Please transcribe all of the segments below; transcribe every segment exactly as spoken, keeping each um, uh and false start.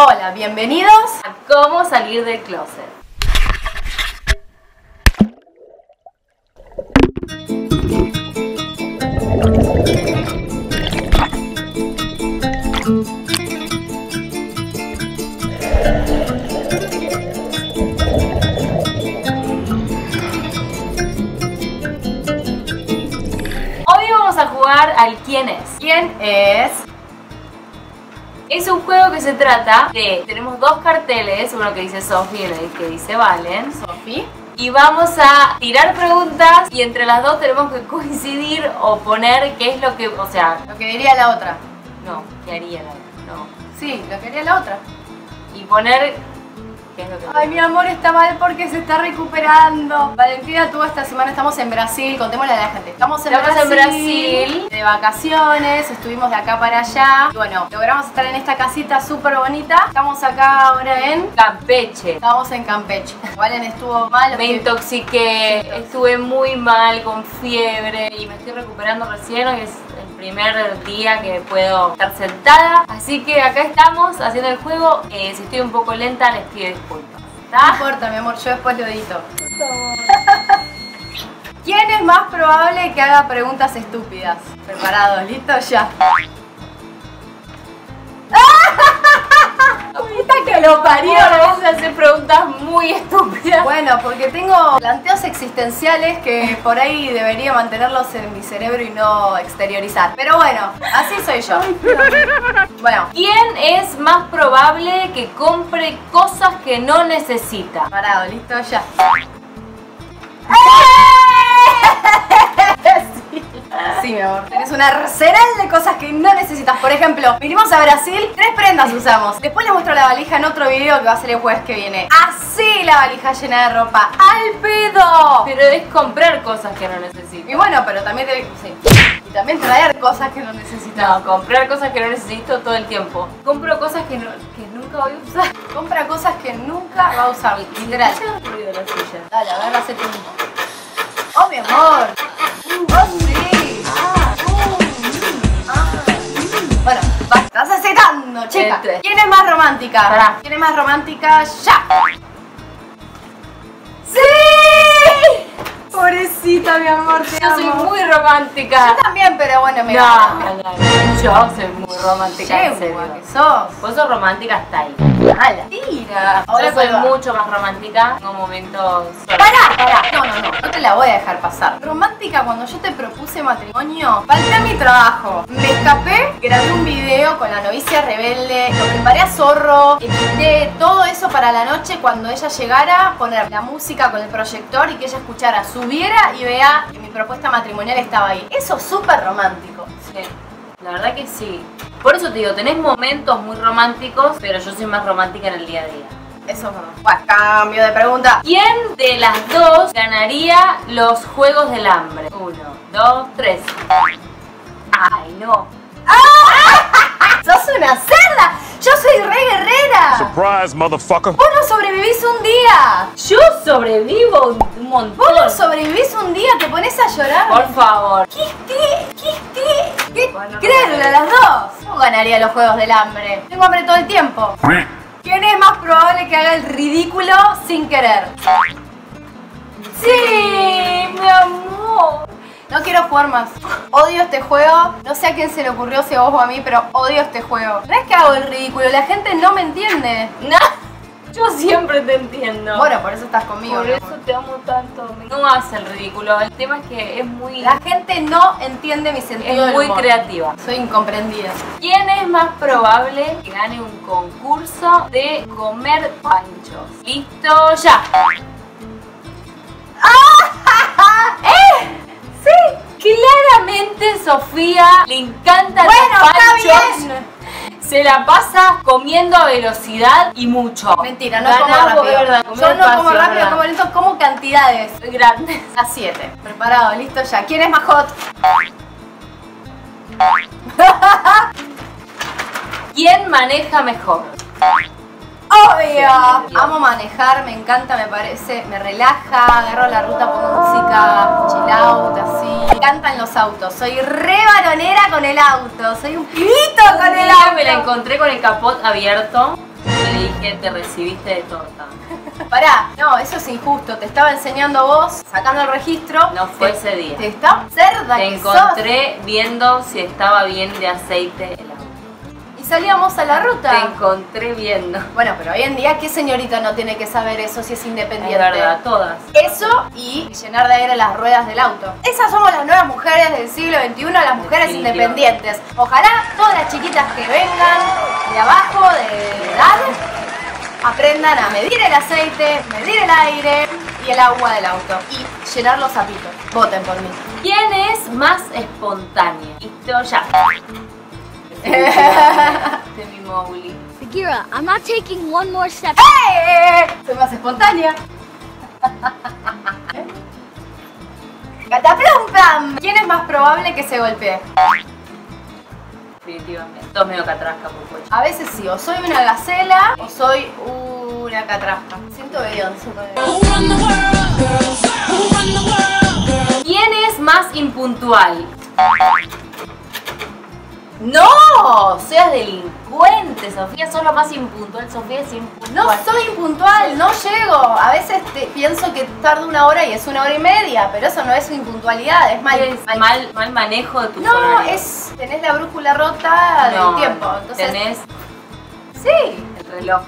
Hola, bienvenidos a Cómo Salir del Closet. Hoy vamos a jugar al ¿Quién es? ¿Quién es? Es un juego que se trata de... Tenemos dos carteles, uno que dice Sofi y el que dice Valen. Sofi. Y vamos a tirar preguntas y entre las dos tenemos que coincidir o poner qué es lo que... O sea... Lo que diría la otra. No, ¿qué haría la otra? No. Sí, lo que haría la otra. Y poner... ¿Qué es lo que haría? Ay, mi amor, está mal porque se está recuperando. Valentina, tú esta semana estamos en Brasil. Contémosle a la gente. Estamos en Brasil. en Brasil. De vacaciones, estuvimos de acá para allá. Bueno, logramos estar en esta casita súper bonita. Estamos acá ahora en Campeche. Estamos en Campeche. Valen estuvo mal. Me intoxiqué, sí, estuve muy mal con fiebre y me estoy recuperando recién. Hoy es el primer día que puedo estar sentada. Así que acá estamos haciendo el juego. Eh, si estoy un poco lenta, les pido disculpas. ¿Está? No importa, mi amor, yo después lo edito. ¿Quién es más probable que haga preguntas estúpidas? ¿Preparados? ¿Listos? Ya. Puta que lo parió, vamos a hacer preguntas muy estúpidas. Bueno, porque tengo planteos existenciales que por ahí debería mantenerlos en mi cerebro y no exteriorizar. Pero bueno, así soy yo. Bueno, ¿quién es más probable que compre cosas que no necesita? Parado, listo, ya. Sí, mi amor. Tenés un arsenal de cosas que no necesitas. Por ejemplo, vinimos a Brasil, tres prendas usamos. Después les muestro la valija en otro video que va a ser el jueves que viene. Así la valija llena de ropa. ¡Al pedo! Pero es comprar cosas que no necesito. Y bueno, pero también te... Sí. Y también traer cosas que no necesito. No, comprar cosas que no necesito todo el tiempo. Compro cosas que, no, que nunca voy a usar. Compra cosas que nunca va a usar. Literal. ¿Qué ruido la silla? Dale, a ver, hacete un... ¡Oh, mi amor! ¡Oh, sí! Bueno, va, estás aceptando, chica. ¿Quién es más romántica? Pará. ¿Quién es más romántica? ¡Ya! ¡Sí! Pobrecita, mi amor, te amo. Yo soy muy romántica. Yo también, pero bueno, me gusta. No, no, no, yo soy muy romántica, en serio. ¿Qué sos? Vos sos romántica hasta ahí. ¡Hala! ¡Tira! Ahora soy mucho más romántica. Tengo momentos... ¡Pará! ¡Pará! No, no, no. No te la voy a dejar pasar. Romántica, cuando yo te propuse matrimonio, falté a mi trabajo. Me escapé, grabé un video con la novicia rebelde, lo preparé a zorro, edité todo eso para la noche cuando ella llegara, poner la música con el proyector y que ella escuchara, subiera y vea que mi propuesta matrimonial estaba ahí. Eso es súper romántico. Sí, la verdad que sí. Por eso te digo, tenés momentos muy románticos, pero yo soy más romántica en el día a día. Eso es verdad. Bueno, cambio de pregunta. ¿Quién de las dos ganaría los Juegos del Hambre? Uno, dos, tres. ¡Ay, no! ¡Ah! ¡Sos una cerda! ¡Yo soy re guerrera! Surprise, motherfucker. Vos no sobrevivís un día. Yo sobrevivo un montón. Vos no sobrevivís un día, te pones a llorar. Por favor. ¿Qué? ¿Qué? ¿Qué? ¿Qué? Bueno, créanlo, las dos. ¿Cómo ganaría los Juegos del Hambre? Tengo hambre todo el tiempo. ¿Quién es más probable que haga el ridículo sin querer? Sí, mi amor. No quiero jugar más. Odio este juego. No sé a quién se le ocurrió, si a vos o a mí, pero odio este juego. No es que hago el ridículo, la gente no me entiende. No. Yo siempre te entiendo. Bueno, por eso estás conmigo. Por eso te amo tanto. No haces el ridículo. El tema es que es muy... La gente no entiende mi sentido del humor. Es muy creativa. Soy incomprendida. ¿Quién es más probable que gane un concurso de comer panchos? Listo, ya. ¡Eh! Sí. Claramente Sofía le encanta los panchos. Bueno, está bien. Se la pasa comiendo a velocidad y mucho. Mentira, no como rápido. Verdad, yo no espacio, como rápido, verdad. Como lento, como cantidades grandes. A siete. Preparado, listo ya. ¿Quién es más hot? ¿Quién maneja mejor? ¡Obvio! Amo manejar, me encanta, me parece, me relaja, agarro la ruta, pongo música, chill out, así. Me encantan los autos, soy re varonera con el auto, soy un pibito con el auto. Me la encontré con el capot abierto. te dije, te recibiste de torta. Pará, no, eso es injusto. Te estaba enseñando vos, sacando el registro. No fue te, ese día. Te está cerda Te que encontré sos. viendo si estaba bien de aceite el agua. Y salíamos a la ruta. Te encontré viendo. Bueno, pero hoy en día, ¿qué señorita no tiene que saber eso si es independiente? Es verdad, todas. Eso y llenar de aire las ruedas del auto. Esas somos las nuevas mujeres del siglo veintiuno, las mujeres Definitivo. independientes. Ojalá todas las chiquitas que vengan de abajo, de edad, aprendan a medir el aceite, medir el aire y el agua del auto y llenar los zapitos. Voten por mí. ¿Quién es más espontánea? Esto ya. De mi Mowgli. Akira, I'm not taking one more step. ¡Eh! Soy más espontánea. ¡Cataplum! ¿Quién es más probable que se golpee? Definitivamente. Todos medio catrasca, por A veces sí, o soy una gacela o soy una catrasca. Siento Beyoncé. ¿Quién es más impuntual? ¡No! Seas delincuente, Sofía. Sos la más impuntual. Sofía es impuntual. No soy impuntual, no llego. A veces te, pienso que tardo una hora y es una hora y media, pero eso no es impuntualidad, es mal, es mal, mal, mal manejo de tu No, horario. es tenés la brújula rota no, del tiempo. Entonces, tenés... Sí. El reloj.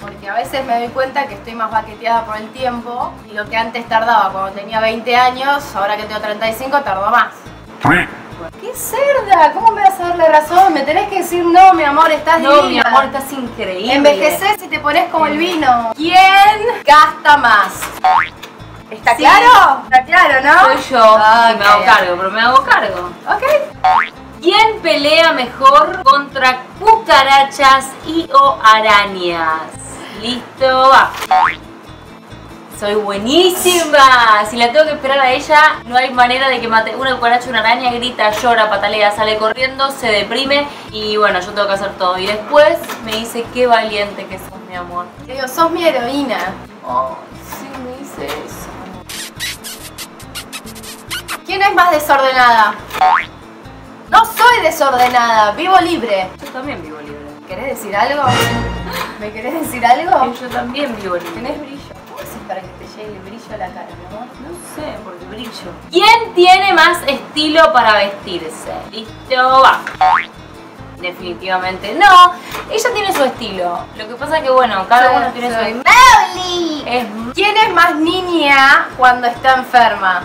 Porque a veces me doy cuenta que estoy más baqueteada por el tiempo y lo que antes tardaba cuando tenía veinte años, ahora que tengo treinta y cinco, tardo más. ¡Qué cerda! ¿Cómo me vas a dar la razón? Me tenés que decir, no, mi amor, estás divina. No, mi amor, estás increíble. Envejecés y te pones como el vino. ¿Quién gasta más? ¿Está sí. claro? Está claro, ¿no? Soy yo. Okay. Me hago cargo, pero me hago cargo. Ok. ¿Quién pelea mejor contra cucarachas y o arañas? Listo, va. Soy buenísima. Si la tengo que esperar a ella, no hay manera de que mate una cucaracha, una araña, grita, llora, patalea, sale corriendo, se deprime y bueno, yo tengo que hacer todo. Y después me dice, qué valiente que sos, mi amor. Le digo, sos mi heroína. Oh, sí me dice eso. ¿Quién es más desordenada? No soy desordenada, vivo libre. Yo también vivo libre. ¿Querés decir algo? ¿Me querés decir algo? Yo también vivo libre. ¿Tenés brillo? Para que te llegue el brillo a la cara, mi amor. No sé, porque brillo. ¿Quién tiene más estilo para vestirse? Listo, va. Definitivamente no. Ella tiene su estilo. Lo que pasa es que, bueno, cada uno tiene su estilo. ¡Mowgli! Es... ¿Quién es más niña cuando está enferma?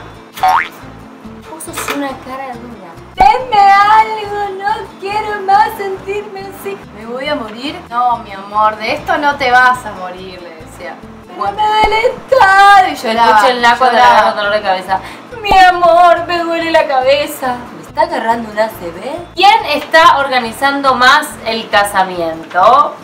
Vos sos una cara dura. Denme algo, no quiero más sentirme así. ¿Me voy a morir? No, mi amor, de esto no te vas a morir, le decía. Bueno. Me duele estar. Y yo escuchenla cuando le agarra dolor de cabeza. Mi amor, me duele la cabeza. ¿Me está agarrando un A C B? ¿Quién está organizando más el casamiento?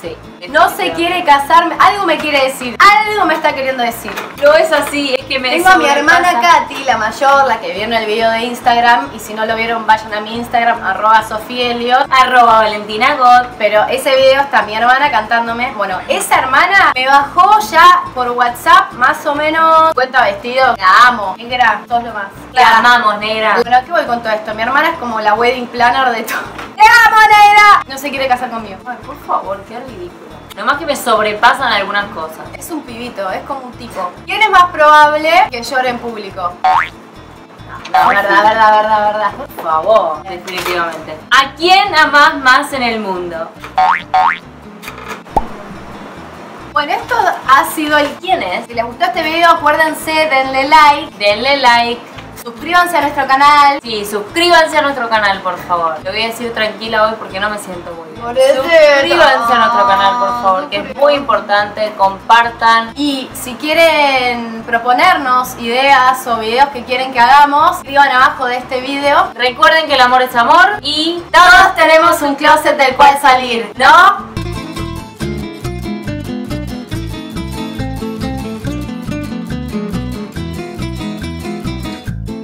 Sí. No se quiere casarme. Algo me quiere decir. Algo me está queriendo decir. No es así, es que me Tengo a mi hermana casa. Katy, la mayor, la que vieron el video de Instagram. Y si no lo vieron, vayan a mi Instagram, arroba sofielio, arroba ValentinaGod. Pero ese video está mi hermana cantándome. Bueno, esa hermana me bajó ya por WhatsApp, más o menos. Cuenta vestido. La amo. Negra, sos lo más. La, la amamos, negra. Bueno, ¿qué voy con todo esto? Mi hermana es como la wedding planner de todo. ¡Te amo, negra! No se quiere casar conmigo. Ay, por favor, qué ridículo. Nomás que me sobrepasan algunas cosas. Es un pibito, es como un tipo. ¿Quién es más probable que llore en público? La verdad, la verdad, la verdad, verdad. Por favor, definitivamente. ¿A quién amás más en el mundo? Bueno, esto ha sido el quién es. Si les gustó este video, acuérdense, denle like. Denle like. Suscríbanse a nuestro canal. Sí, suscríbanse a nuestro canal, por favor. Lo voy a decir tranquila hoy porque no me siento muy bien. Suscríbanse a nuestro canal, por favor, que es muy importante. Compartan. Y si quieren proponernos ideas o videos que quieren que hagamos, escriban abajo de este video. Recuerden que el amor es amor y todos tenemos un closet del cual salir, ¿no?